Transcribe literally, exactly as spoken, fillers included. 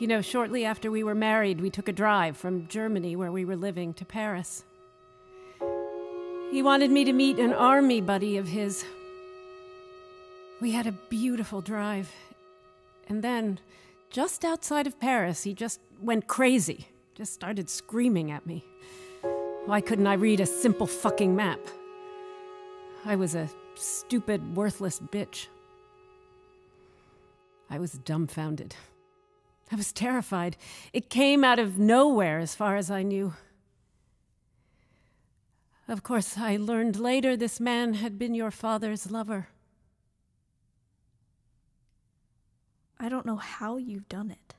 You know, shortly after we were married, we took a drive from Germany, where we were living, to Paris. He wanted me to meet an army buddy of his. We had a beautiful drive. And then, just outside of Paris, he just went crazy. Just started screaming at me. Why couldn't I read a simple fucking map? I was a stupid, worthless bitch. I was dumbfounded. I was terrified. It came out of nowhere, as far as I knew. Of course, I learned later this man had been your father's lover. I don't know how you've done it.